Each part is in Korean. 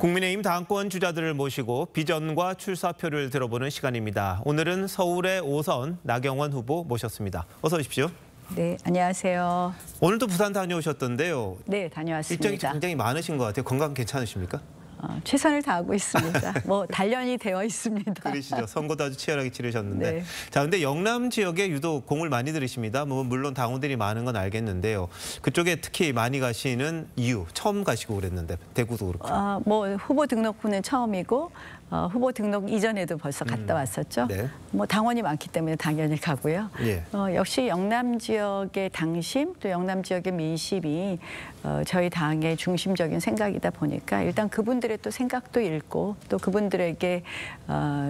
국민의힘 당권 주자들을 모시고 비전과 출사표를 들어보는 시간입니다. 오늘은 서울의 5선 나경원 후보 모셨습니다. 어서 오십시오. 네, 안녕하세요. 오늘도 부산 다녀오셨던데요. 네, 다녀왔습니다. 일정이 굉장히 많으신 것 같아요. 건강 괜찮으십니까? 최선을 다하고 있습니다. 뭐 단련이 되어 있습니다. 그러시죠. 선거도 아주 치열하게 치르셨는데. 네. 자, 근데 영남 지역에 유독 공을 많이 들이십니다. 뭐 물론 당원들이 많은 건 알겠는데요. 그쪽에 특히 많이 가시는 이유, 처음 가시고 그랬는데 대구도 그렇고. 뭐 후보 등록 후는 처음이고 후보 등록 이전에도 벌써 갔다 왔었죠. 네. 뭐 당원이 많기 때문에 당연히 가고요. 예. 역시 영남 지역의 당심 또 영남 지역의 민심이 저희 당의 중심적인 생각이다 보니까 일단 그분들의 또 생각도 읽고 또 그분들에게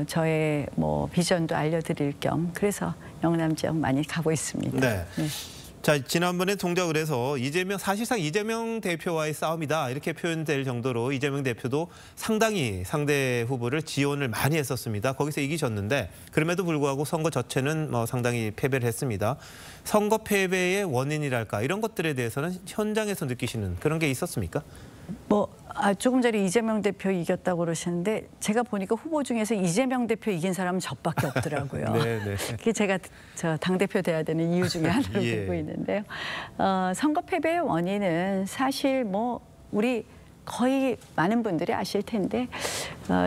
저의 뭐 비전도 알려드릴 겸 그래서 영남 지역 많이 가고 있습니다. 네. 네. 자, 지난번에 동작을 해서 사실상 이재명 대표와의 싸움이다 이렇게 표현될 정도로 이재명 대표도 상당히 상대 후보를 지원을 많이 했었습니다. 거기서 이기셨는데 그럼에도 불구하고 선거 자체는 뭐 상당히 패배를 했습니다. 선거 패배의 원인이랄까 이런 것들에 대해서는 현장에서 느끼시는 그런 게 있었습니까? 뭐 조금 전에 이재명 대표 이겼다고 그러시는데 제가 보니까 후보 중에서 이재명 대표 이긴 사람은 저밖에 없더라고요. 네. 그게 제가 당대표 돼야 되는 이유 중에 하나로 예. 들고 있는데요. 선거 패배의 원인은 사실 뭐 우리 거의 많은 분들이 아실 텐데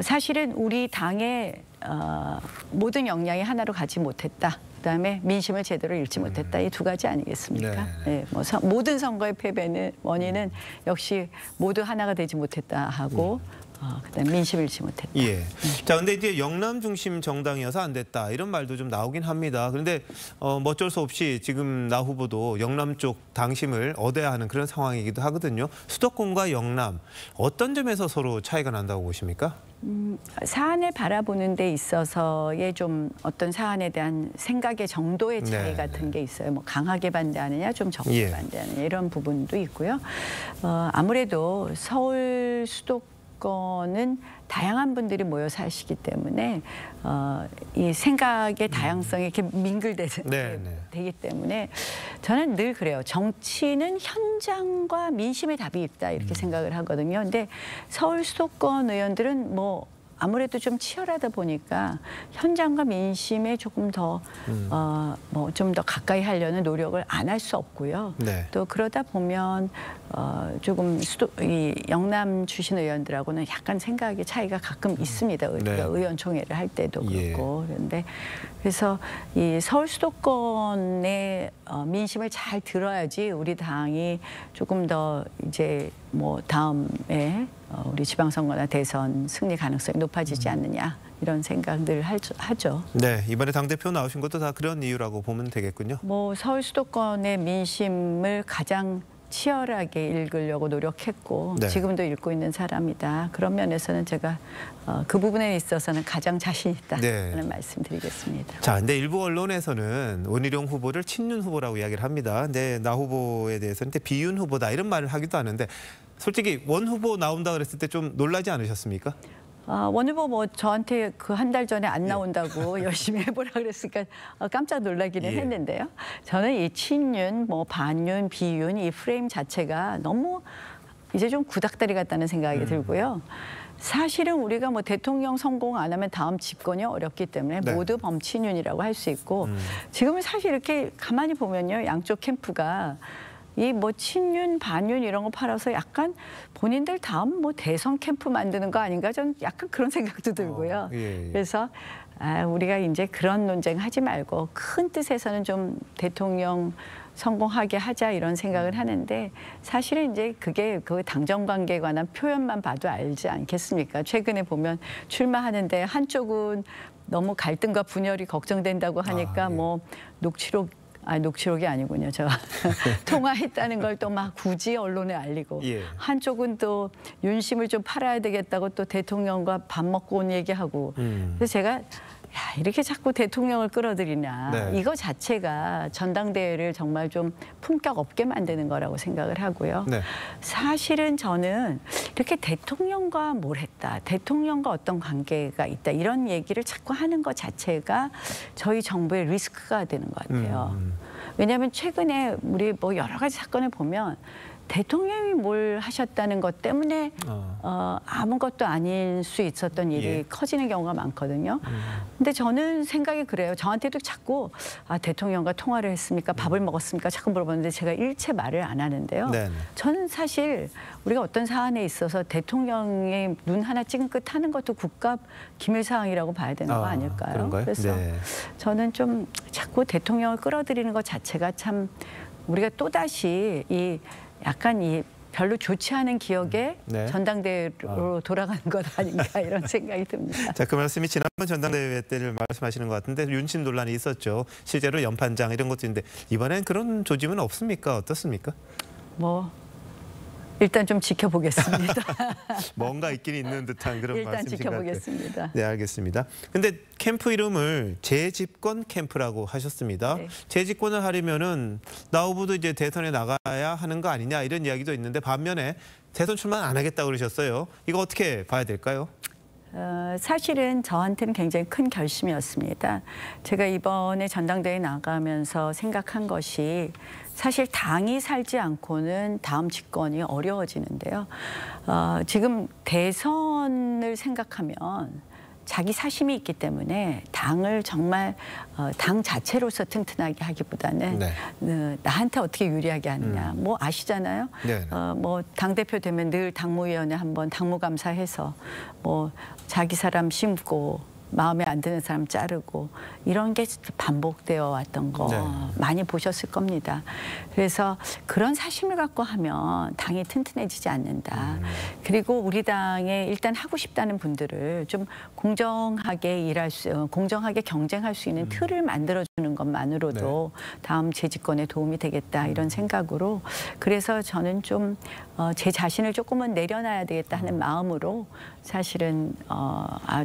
사실은 우리 당의 모든 역량이 하나로 가지 못했다. 그다음에 민심을 제대로 읽지 못했다. 이 두 가지 아니겠습니까? 네, 뭐 모든 선거의 패배는 원인은 역시 모두 하나가 되지 못했다 하고 그다음 민심을 읽지 못했다. 예. 자, 근데 이제 영남 중심 정당이어서 안 됐다 이런 말도 좀 나오긴 합니다. 그런데 어쩔 수 없이 지금 나 후보도 영남 쪽 당심을 얻어야 하는 그런 상황이기도 하거든요. 수도권과 영남 어떤 점에서 서로 차이가 난다고 보십니까? 사안을 바라보는 데 있어서의 좀 어떤 사안에 대한 생각의 정도의 차이 같은 게 있어요. 뭐 강하게 반대하느냐, 좀 적게 반대하느냐 이런 부분도 있고요. 아무래도 서울 수도권은 다양한 분들이 모여 사시기 때문에 이 생각의 다양성이 이렇게 밍글되기 때문에 저는 늘 그래요. 정치는 현장과 민심의 답이 있다 이렇게 생각을 하거든요. 근데 서울 수도권 의원들은 뭐 아무래도 좀 치열하다 보니까 현장과 민심에 조금 더 뭐 좀 더 가까이 하려는 노력을 안 할 수 없고요. 네. 또 그러다 보면 조금 영남 출신 의원들하고는 약간 생각의 차이가 가끔 있습니다. 우리가 의원총회를 할 때도 그렇고 그런데 그래서 이 서울 수도권의 민심을 잘 들어야지 우리 당이 조금 더 이제 뭐 다음에 우리 지방선거나 대선 승리 가능성이 높아지지 않느냐 이런 생각들 하죠. 네, 이번에 당대표 나오신 것도 다 그런 이유라고 보면 되겠군요. 뭐 서울 수도권의 민심을 가장 치열하게 읽으려고 노력했고 지금도 읽고 있는 사람이다. 그런 면에서는 제가 그 부분에 있어서는 가장 자신 있다 하는 말씀드리겠습니다. 자, 근데 일부 언론에서는 원희룡 후보를 친윤 후보라고 이야기를 합니다. 근데 나 후보에 대해서는 비윤 후보다 이런 말을 하기도 하는데 솔직히 원 후보 나온다 그랬을 때 좀 놀라지 않으셨습니까? 원 후보 뭐 저한테 그 한 달 전에 안 나온다고 열심히 해보라 그랬으니까 깜짝 놀라기는 했는데요. 저는 이 친윤, 뭐 반윤, 비윤 이 프레임 자체가 너무 이제 좀 구닥다리 같다는 생각이 들고요. 사실은 우리가 뭐 대통령 성공 안 하면 다음 집권이 어렵기 때문에 모두 범친윤이라고 할 수 있고 지금은 사실 이렇게 가만히 보면요. 양쪽 캠프가 이 뭐 친윤, 반윤 이런 거 팔아서 약간 본인들 다음 뭐 대선 캠프 만드는 거 아닌가 전 약간 그런 생각도 들고요. 그래서 우리가 이제 그런 논쟁 하지 말고 큰 뜻에서는 좀 대통령 성공하게 하자 이런 생각을 하는데 사실은 이제 그게 그 당정 관계에 관한 표현만 봐도 알지 않겠습니까? 최근에 보면 출마하는데 한쪽은 너무 갈등과 분열이 걱정된다고 하니까 뭐 녹취록이 아니군요. 저 통화했다는 걸 또 막 굳이 언론에 알리고 한쪽은 또 윤심을 좀 팔아야 되겠다고 또 대통령과 밥 먹고 온 얘기하고 그래서 제가 이렇게 자꾸 대통령을 끌어들이냐 이거 자체가 전당대회를 정말 좀 품격 없게 만드는 거라고 생각을 하고요. 사실은 저는 이렇게 대통령과 뭘 했다, 대통령과 어떤 관계가 있다 이런 얘기를 자꾸 하는 것 자체가 저희 정부의 리스크가 되는 것 같아요. 왜냐하면 최근에 우리 뭐 여러 가지 사건을 보면 대통령이 뭘 하셨다는 것 때문에 아무것도 아닐 수 있었던 일이 커지는 경우가 많거든요. 근데 저는 생각이 그래요. 저한테도 자꾸 대통령과 통화를 했습니까? 밥을 먹었습니까? 자꾸 물어보는데 제가 일체 말을 안 하는데요. 네네. 저는 사실 우리가 어떤 사안에 있어서 대통령의 눈 하나 찡긋하는 것도 국가 기밀사항이라고 봐야 되는 거 아닐까요? 그런가요? 그래서 저는 좀 자꾸 대통령을 끌어들이는 것 자체가 참 우리가 또다시 이 약간 이 별로 좋지 않은 기억에 전당대회로 돌아간 것 아닌가 이런 생각이 듭니다. 자, 그 말씀이 지난번 전당대회 때를 말씀하시는 것 같은데 윤심 논란이 있었죠. 실제로 연판장 이런 것도 있는데 이번엔 그런 조짐은 없습니까? 어떻습니까? 뭐 일단 좀 지켜보겠습니다. 뭔가 있긴 있는 듯한 그런 일단 말씀이신 지켜보겠습니다. 같아요. 네, 알겠습니다. 근데 캠프 이름을 재집권 캠프라고 하셨습니다. 네. 재집권을 하려면은 나 후보도 이제 대선에 나가야 하는 거 아니냐 이런 이야기도 있는데 반면에 대선 출마는 안 하겠다고 그러셨어요. 이거 어떻게 봐야 될까요? 사실은 저한테는 굉장히 큰 결심이었습니다. 제가 이번에 전당대회 나가면서 생각한 것이 사실 당이 살지 않고는 다음 집권이 어려워지는데요. 지금 대선을 생각하면 자기 사심이 있기 때문에 당을 정말 당 자체로서 튼튼하게 하기보다는 나한테 어떻게 유리하게 하느냐. 뭐 아시잖아요. 뭐 당대표 되면 늘 당무위원회 한번 당무감사해서 뭐 자기 사람 심고 마음에 안 드는 사람 자르고 이런 게 반복되어 왔던 거 많이 보셨을 겁니다. 그래서 그런 사심을 갖고 하면 당이 튼튼해지지 않는다. 그리고 우리 당에 일단 하고 싶다는 분들을 좀 공정하게 공정하게 경쟁할 수 있는 틀을 만들어주는 것만으로도 다음 재집권에 도움이 되겠다 이런 생각으로 그래서 저는 좀 제 자신을 조금은 내려놔야 되겠다 하는 마음으로 사실은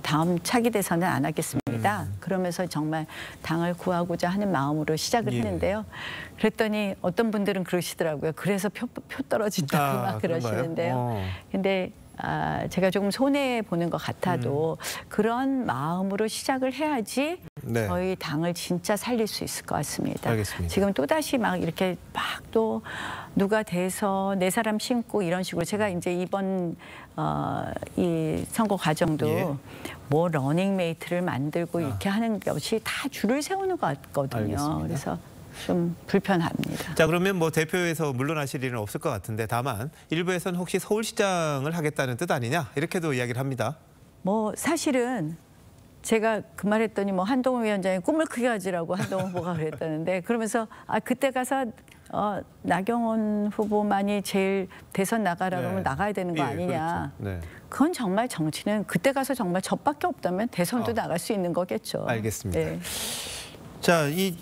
다음 차기 대선 저는 안 하겠습니다. 그러면서 정말 당을 구하고자 하는 마음으로 시작을 했는데요. 그랬더니 어떤 분들은 그러시더라고요. 그래서 표 떨어진다고 막 그러시는데요. 근데 제가 조금 손해보는 것 같아도 그런 마음으로 시작을 해야지 저희 당을 진짜 살릴 수 있을 것 같습니다. 알겠습니다. 지금 또다시 막 이렇게 막 또 누가 돼서 내 사람 심고 이런 식으로 제가 이제 이번 이 선거 과정도 뭐 러닝메이트를 만들고 이렇게 하는 것이 다 줄을 세우는 것 같거든요. 알겠습니다. 그래서 좀 불편합니다. 자, 그러면 뭐 대표에서 물러나실 일은 없을 것 같은데 다만 일부에서는 혹시 서울시장을 하겠다는 뜻 아니냐 이렇게도 이야기를 합니다. 뭐 사실은 제가 그 말했더니 뭐 한동훈 위원장이 꿈을 크게 가지라고 한동훈 후보가 그랬다는데 그러면서 그때 가서 나경원 후보만이 제일 대선 나가라고 하면 나가야 되는 거 아니냐. 그렇죠. 그건 정말 정치는 그때 가서 정말 저밖에 없다면 대선도 나갈 수 있는 거겠죠. 알겠습니다. 자, 이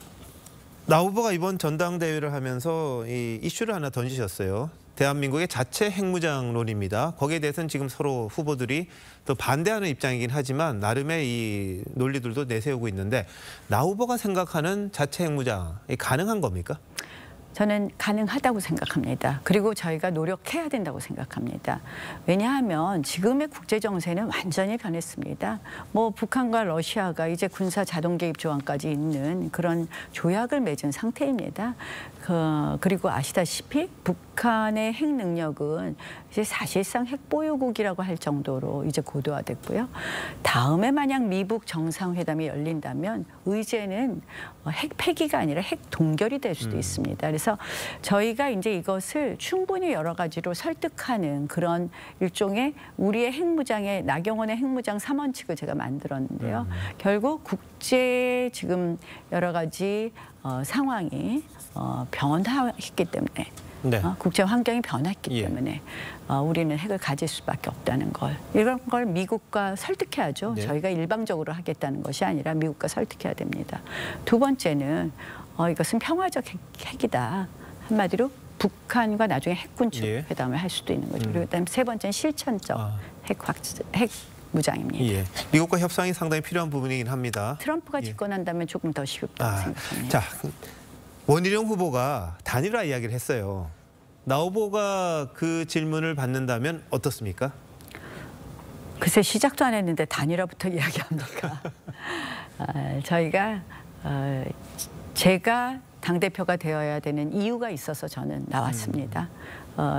나 후보가 이번 전당대회를 하면서 이 이슈를 하나 던지셨어요. 대한민국의 자체 핵무장론입니다. 거기에 대해서는 지금 서로 후보들이 또 반대하는 입장이긴 하지만 나름의 이 논리들도 내세우고 있는데 나 후보가 생각하는 자체 핵무장이 가능한 겁니까? 저는 가능하다고 생각합니다. 그리고 저희가 노력해야 된다고 생각합니다. 왜냐하면 지금의 국제 정세는 완전히 변했습니다. 뭐 북한과 러시아가 이제 군사 자동 개입 조항까지 있는 그런 조약을 맺은 상태입니다. 그리고 아시다시피 북한의 핵 능력은 이제 사실상 핵 보유국이라고 할 정도로 이제 고도화됐고요. 다음에 만약 미북 정상회담이 열린다면 의제는 핵 폐기가 아니라 핵 동결이 될 수도 있습니다. 그래서 저희가 이제 이것을 충분히 여러 가지로 설득하는 그런 일종의 우리의 핵무장의 나경원의 핵무장 3원칙을 제가 만들었는데요. 결국 국제 지금 여러 가지 상황이 변화했기 때문에 국제 환경이 변했기 때문에 우리는 핵을 가질 수밖에 없다는 걸 이런 걸 미국과 설득해야죠. 저희가 일방적으로 하겠다는 것이 아니라 미국과 설득해야 됩니다. 두 번째는 이것은 평화적 핵이다. 한마디로 북한과 나중에 핵군축 회담을 할 수도 있는 거죠. 그리고 그다음에 세 번째는 실천적 핵무장입니다. 미국과 협상이 상당히 필요한 부분이긴 합니다. 트럼프가 집권한다면 조금 더 쉽다고 생각합니다. 자, 원희룡 후보가 단일화 이야기를 했어요. 나 후보가 그 질문을 받는다면 어떻습니까? 글쎄 시작도 안 했는데 단일화부터 이야기합니까? 저희가 제가 당대표가 되어야 되는 이유가 있어서 저는 나왔습니다.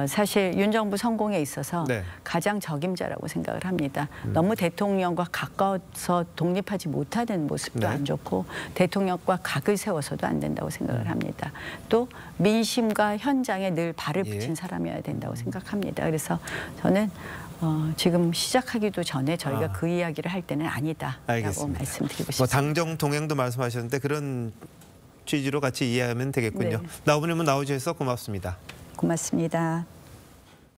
사실 윤 정부 성공에 있어서 네. 가장 적임자라고 생각을 합니다. 너무 대통령과 가까워서 독립하지 못하는 모습도 네. 안 좋고 대통령과 각을 세워서도 안 된다고 생각을 합니다. 또 민심과 현장에 늘 발을 붙인 사람이어야 된다고 생각합니다. 그래서 저는 지금 시작하기도 전에 저희가 그 이야기를 할 때는 아니다라고 알겠습니다. 말씀드리고 싶습니다. 뭐 당정 동행도 말씀하셨는데 그런 취지로 같이 이해하면 되겠군요. 네. 나오부님은 나오셔서 고맙습니다. 고맙습니다.